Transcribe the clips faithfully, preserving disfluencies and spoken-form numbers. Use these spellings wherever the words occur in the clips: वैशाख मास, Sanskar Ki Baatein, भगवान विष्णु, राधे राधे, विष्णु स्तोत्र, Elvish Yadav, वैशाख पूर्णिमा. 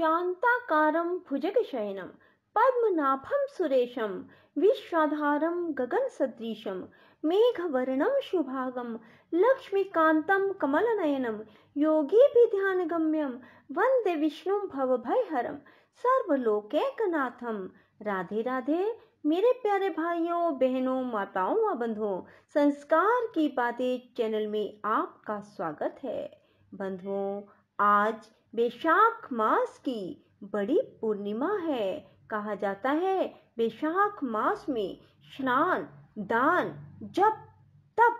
शांताकारं भुजगशयनं पद्मनाभं सुरेशं विश्वाधारं गगनसदृशं मेघवर्णं शुभागं लक्ष्मीकान्तं कमलनयनं योगीभिर्ध्यानगम्यं वन्दे विष्णुं भवभयहरं सर्वलोकैकनाथं। राधे राधे मेरे प्यारे भाइयों, बहनों, माताओं व बंधुओं, संस्कार की बातें चैनल में आपका स्वागत है। बंधुओं, आज वैशाख मास की बड़ी पूर्णिमा है। कहा जाता है वैशाख मास में स्नान, दान, जप, तप,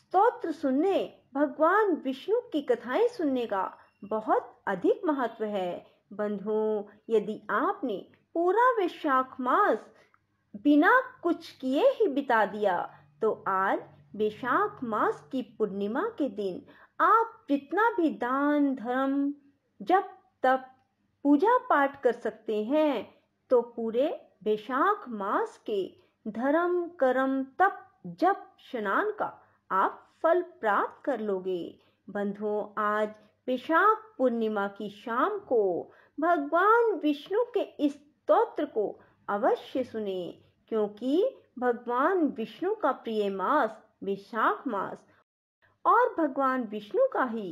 स्तोत्र सुनने, भगवान विष्णु की कथाएं सुनने का बहुत अधिक महत्व है। बंधुओं, यदि आपने पूरा वैशाख मास बिना कुछ किए ही बिता दिया तो आज वैशाख मास की पूर्णिमा के दिन आप जितना भी दान, धर्म, जप, तप, पूजा पाठ कर सकते हैं तो पूरे वैशाख मास के धर्म, कर्म, तप, जप, स्नान का आप फल प्राप्त कर लोगे। बंधुओं, आज वैशाख पूर्णिमा की शाम को भगवान विष्णु के इस स्तोत्र को अवश्य सुने, क्योंकि भगवान विष्णु का प्रिय मास वैशाख मास और भगवान विष्णु का ही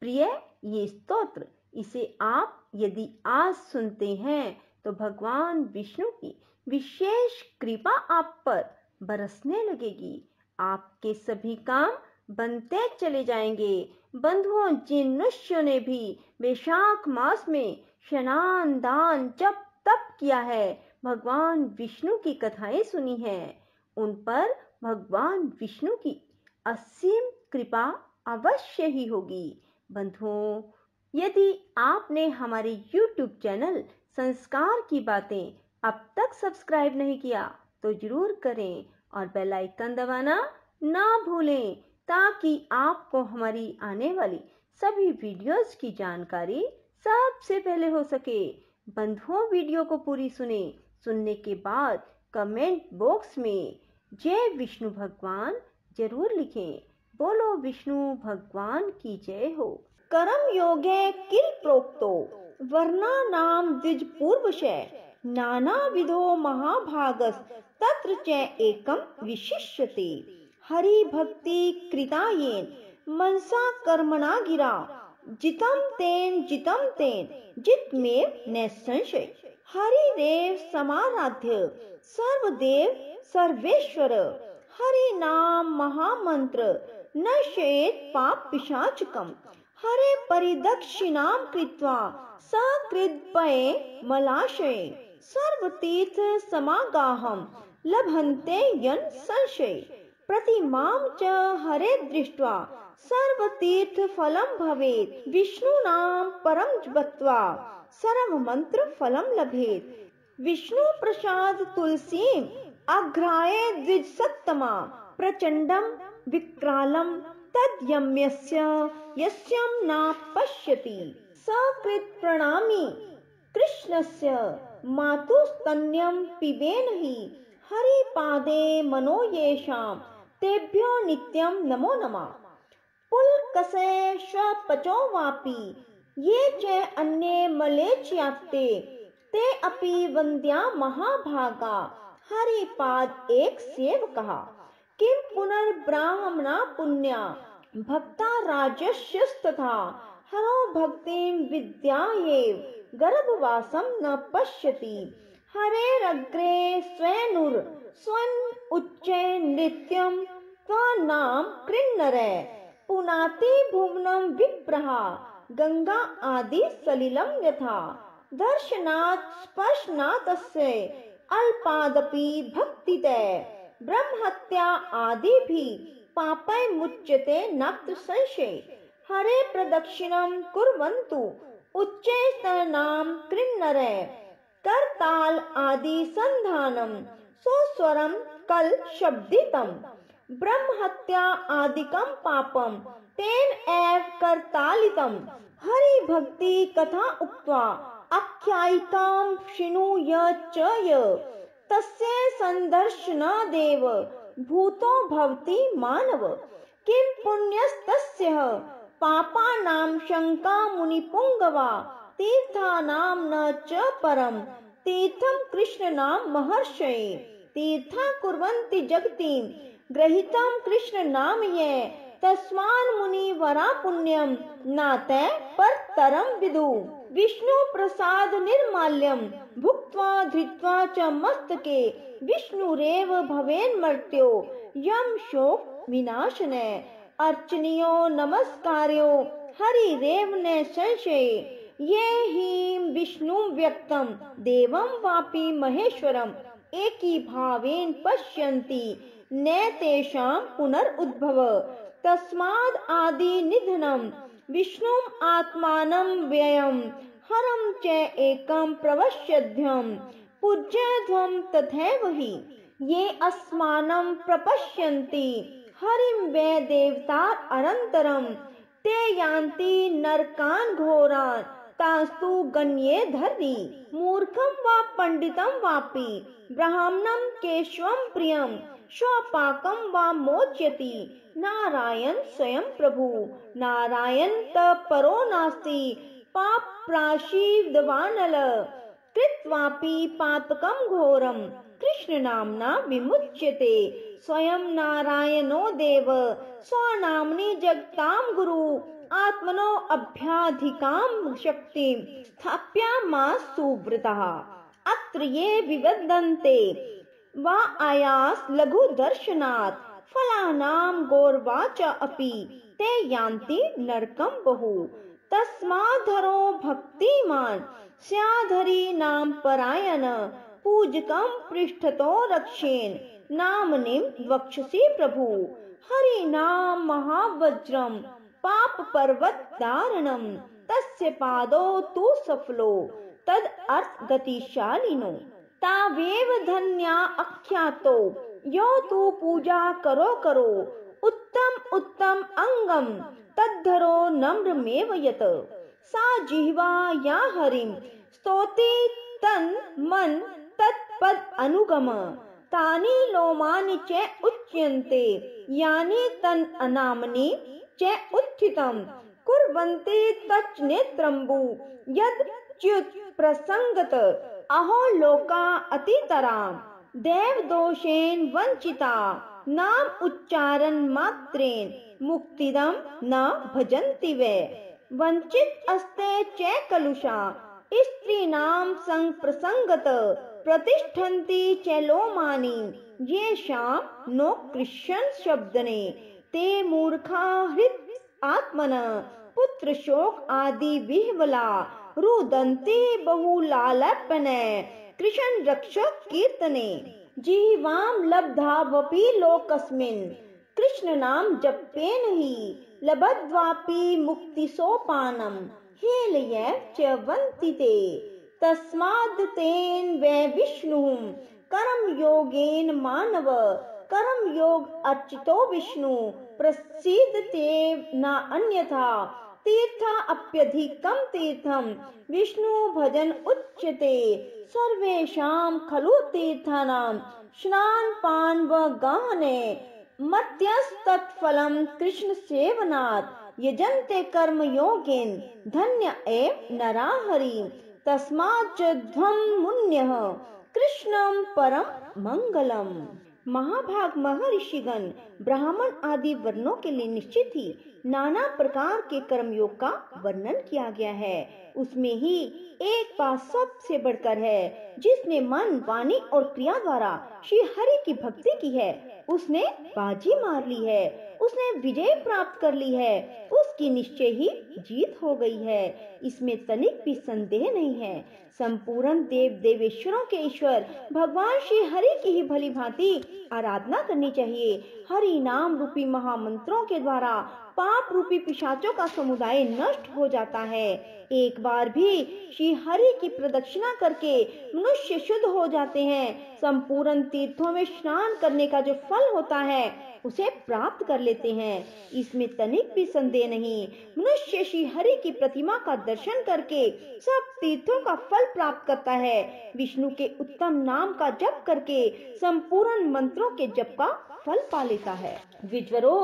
प्रिय ये स्तोत्र, इसे आप यदि आज सुनते हैं तो भगवान विष्णु की विशेष कृपा आप पर बरसने लगेगी, आपके सभी काम बनते चले जाएंगे। बंधुओं, जिन मनुष्यों ने भी वैशाख मास में स्नान, दान, जप, तप किया है, भगवान विष्णु की कथाएं सुनी हैं, उन पर भगवान विष्णु की असीम कृपा अवश्य ही होगी। बंधुओं, यदि आपने हमारे यूट्यूब चैनल संस्कार की बातें अब तक सब्सक्राइब नहीं किया तो जरूर करें और बेल आइकन दबाना ना भूलें, ताकि आपको हमारी आने वाली सभी वीडियोस की जानकारी सबसे पहले हो सके। बंधुओं, वीडियो को पूरी सुने, सुनने के बाद कमेंट बॉक्स में जय विष्णु भगवान जरूर लिखें। बोलो विष्णु भगवान की जय हो। कर्म योगे किल प्रोक्तो वर्णा नाम द्विज पूर्वशे नाना विधो महाभागस तत्र च एकम विशिष्यते। हरि भक्ति कृतायेन मनसा कर्मणा गिरा जितम तेन जितम तेन जितमेव न संशय। हरिदेव समाराध्य सर्वदेव सर्वेश्वर हरि नाम महामंत्र न शेत पाप पिशाचकम। हरे परिदक्षिणाम कृत्वा सकृद्पये मलाशये सर्वतीर्थ समागाहम लभन्ते यन संशय। प्रतिमाम च हरे दृष्ट्वा सर्वतीर्थ फलम भवेत विष्णु नाम परम जपत्वा सर्व मंत्र फलम लभेत। विष्णु प्रसाद तुलसी अग्राये द्विज सत्तमा प्रचंडम विक्रालम तद्यम्यस्य यस्यम न पश्यति। सकृत प्रणामी कृष्णस्य मातुस्तन्यम पिबेन हि हरि पादे मनो येषां तेभ्यो नित्यम नमो नमः। पुलकसे श्वपचो वापि ये च अन्ये मलेच्यते ते अपि वन्द्या महाभागा हरिपाद एक सेवकः। किं पुनर्ब्राह्मणा पुण्या भक्ता राजस्यस्तथा हरो भक्तिं विद्यायेव गर्भवासं न पश्यति। हरेरग्रे स्वयनुर स्वन् उच्चे नृत्यं त्वनाम कृन्नरे पुनाति भुवनं विप्रहा गंगा आदि सलिलम यथा। दर्शनात् स्पर्शनात् तस्य अल्पादपि भक्तिते ब्रह्महत्या आदि भी पापै मुच्यते नात्र संशय। हरे प्रदक्षिणं कुर्वन्तु उच्चे स्तनां कृन्नरे करताल आदि संधानं सोस्वरं कल शब्दितं। ब्रह्महत्या आदिकं पापं तेन एव करतालितम्। हरि भक्ति कथा उक्त्वा आख्यायिकां शृणु य च य तस्य संदर्शनादेव भूतो भवति मानव। किं पुण्यस्तस्य पापानां शंका मुनिपुङ्गवा तीर्थानां न च परम तीर्थं कृष्णनां महर्षये तीर्था कुर्वन्ति जगतीं ग्रहितं कृष्णनाम ये तस्मान् मुनिवरा पुण्यं नाते परतरं विदु विष्णु प्रसाद निर्माल्यं भुक्त्वा धृत्वा च मस्तके विष्णुरेव भवेन्मर्त्यो यम शोक विनाशने अर्चनियो नमस्कार्यो हरिरेव न संशय ये ही विष्णु व्यक्तम देवं वापि महेश्वरम एकी भावेन पश्यन्ति नेतेषां पुनरुद्भव तस्माद् आदि निधनम विष्णुम् आत्मानं व्ययम् हरं च एकं प्रवश्यध्यं पूज्यध्वं तथैव हि ये अस्मानं प्रपश्यन्ति हरिं वे देवता अनन्तरं ते यान्ति नरकान् घोरान् तास्तु गण्ये धर्ति मूर्खं वा पंडितं वापि ब्राह्मणं केशवं प्रियं शोपाकं वा मोच्यति नारायण स्वयं प्रभु नारायण तत् परो नास्ति पाप प्राशीर्दवानल कृत्वापि पातकं घोरं कृष्ण नामना विमुच्यते स्वयं नारायणो देव स्वनाम्नि जगतां गुरु आत्मनो अभ्याधिकां शक्तिं स्थाप्य मा सुव्रतः अत्र ये विवदन्ते वा आयास लघु दर्शनात् फलानां गौरवाच अपि ते यान्ति नरकं बहु तस्माद्धरो भक्तिमान् स्याधरी नाम परायण पूजकं पृष्ठतो रक्षेन नामनिं वक्षसि प्रभु हरिनाम महावज्रम पाप पर्वत दारणम तस्य पादो तु सफलो तद अर्थ गतिशालिनो तावेव धन्या अख्यातो यो तु पूजा करो करो उत्तम उत्तम अंगम तद्धरो नम्रमेव यत सा जिह्वा या हरिं स्तोति तन मन तत्पद अनुगम तानि लोमानि च उच्यन्ते यानि तन अनामनि च उत्थितं कुर्वन्ते तच्च नेत्रम्बु यद च्युत प्रसंगत अहो लोका अतितरा देव दोषेन वंचिता नाम उच्चारण मात्रेन मुक्तिदं न भजन्ति वे वंचित अस्ते च कलुषा स्त्रीणां संप्रसंगत प्रतिष्ठन्ति च लोमानि येषां नो कृष्ण शब्दने ते मूर्खा हृत् आत्मन पुत्र शोक आदि विह्वला रुदन्ति बहुलालपने कृष्ण रक्षक कीर्तने जीवां लब्धावपि लोकस्मिन् कृष्ण नाम जपेन हि लब्ध्वापि मुक्ति सोपानम हेलय च वन्तिते तस्माद् तेन वे विष्णुं कर्म योगेन मानव कर्म योग अर्चितो विष्णु प्रसीदते न अन्यथा तीर्था अप्यधिकं तीर्थं विष्णु भजन उच्यते सर्वेषां खलु तीर्थानां स्नान पान व गाने मत्यस्तत्फलं कृष्ण सेवनात् यजन्ते कर्म योगेन धन्य एव नरा हरि तस्मात् ध्वं मुन्यः कृष्णं परम मंगलम। महाभाग महर्षिगण ब्राह्मण आदि वर्णों के लिए निश्चित ही नाना प्रकार के कर्मयोग का वर्णन किया गया है। उसमें ही एक बात सबसे बढ़कर है, जिसने मन वाणी और क्रिया द्वारा श्री हरि की भक्ति की है उसने बाजी मार ली है, उसने विजय प्राप्त कर ली है, उसकी निश्चय ही जीत हो गई है, इसमें तनिक भी संदेह नहीं है। संपूर्ण देव देवेश्वरों के ईश्वर भगवान श्री हरि की ही भली भांति आराधना करनी चाहिए। हरि नाम रूपी महामंत्रों के द्वारा पाप रूपी पिशाचों का समुदाय नष्ट हो जाता है। एक बार भी श्री हरि की प्रदक्षिणा करके मनुष्य शुद्ध हो जाते हैं। संपूर्ण तीर्थों में स्नान करने का जो फल होता है उसे प्राप्त कर लेते हैं, इसमें तनिक भी संदेह नहीं। मनुष्य श्री हरि की प्रतिमा का दर्शन करके सब तीर्थों का फल प्राप्त करता है। विष्णु के उत्तम नाम का जप करके संपूर्ण मंत्रों के जप का फल पा लेता है। विज्वरो,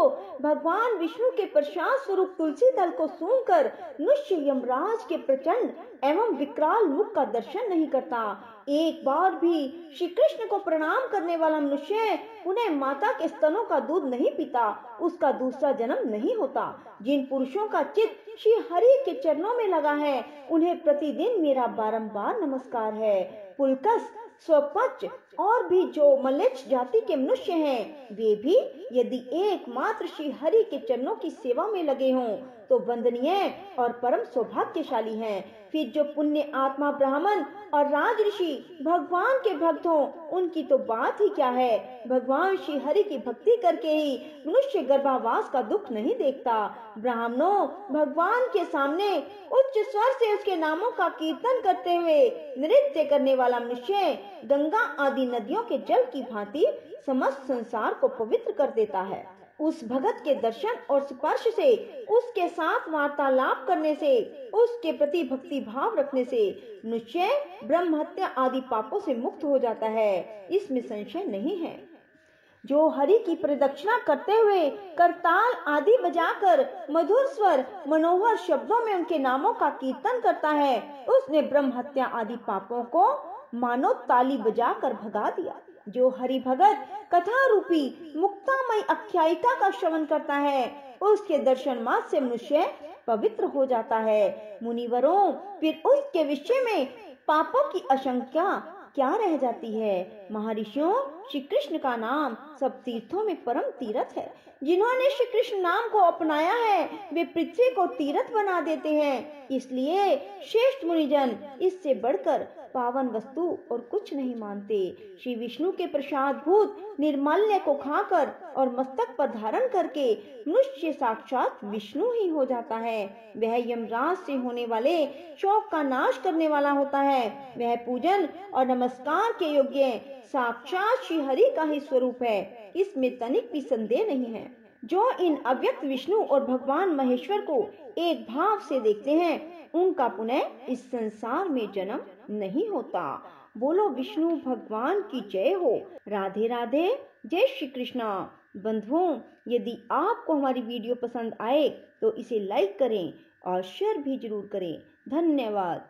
भगवान विष्णु के प्रसाद स्वरूप तुलसी दल को सूंघकर मनुष्य यमराज के प्रचंड एवं विकराल मुख का दर्शन नहीं करता। एक बार भी श्री कृष्ण को प्रणाम करने वाला मनुष्य पुनः माता के स्तनों का दूध नहीं पीता, उसका दूसरा जन्म नहीं होता। जिन पुरुषों का चित्त श्री हरि के चरणों में लगा है, उन्हें प्रतिदिन मेरा बारंबार नमस्कार है। पुलकस, स्वपच और भी जो मलेच्छ जाति के मनुष्य हैं, वे भी यदि एकमात्र श्री हरि के चरणों की सेवा में लगे हों तो वंदनीय और परम सौभाग्यशाली हैं। फिर जो पुण्य आत्मा ब्राह्मण और राज ऋषि भगवान के भक्त हों, उनकी तो बात ही क्या है। भगवान श्री हरि की भक्ति करके ही मनुष्य गर्भावास का दुख नहीं देखता। ब्राह्मणों, भगवान के सामने उच्च स्वर से उसके नामों का कीर्तन करते हुए नृत्य करने वाला मनुष्य गंगा आदि नदियों के जल की भांति समस्त संसार को पवित्र कर देता है। उस भगत के दर्शन और स्पर्श से, उसके साथ वार्तालाप करने से, उसके प्रति भक्ति भाव रखने से मनुष्य ब्रह्म हत्या आदि पापों से मुक्त हो जाता है, इसमें संशय नहीं है। जो हरि की प्रदक्षिणा करते हुए करताल आदि बजाकर मधुर स्वर मनोहर शब्दों में उनके नामों का कीर्तन करता है, उसने ब्रह्म हत्या आदि पापों को मानो ताली बजा कर भगा दिया। जो हरि भगत कथा रूपी मुक्तामय आख्यायिका का श्रवण करता है, उसके दर्शन मात्र से मनुष्य पवित्र हो जाता है। मुनिवरों, फिर उसके विषय में पापों की आशंका क्या रह जाती है। महर्षियों, श्री कृष्ण का नाम सब तीर्थों में परम तीर्थ है। जिन्होंने श्री कृष्ण नाम को अपनाया है, वे पृथ्वी को तीर्थ बना देते हैं। इसलिए श्रेष्ठ मुनिजन इससे बढ़कर पावन वस्तु और कुछ नहीं मानते। श्री विष्णु के प्रसाद भूत निर्मल्य को खाकर और मस्तक पर धारण करके मनुष्य साक्षात विष्णु ही हो जाता है। वह यमराज से होने वाले शोक का नाश करने वाला होता है। वह पूजन और नमस्कार के योग्य साक्षात श्री हरि का ही स्वरूप है, इसमें तनिक भी संदेह नहीं है। जो इन अव्यक्त विष्णु और भगवान महेश्वर को एक भाव से देखते हैं, उनका पुनः इस संसार में जन्म नहीं होता। बोलो विष्णु भगवान की जय हो। राधे राधे, जय श्री कृष्णा। बंधुओं, यदि आपको हमारी वीडियो पसंद आए तो इसे लाइक करें और शेयर भी जरूर करें। धन्यवाद।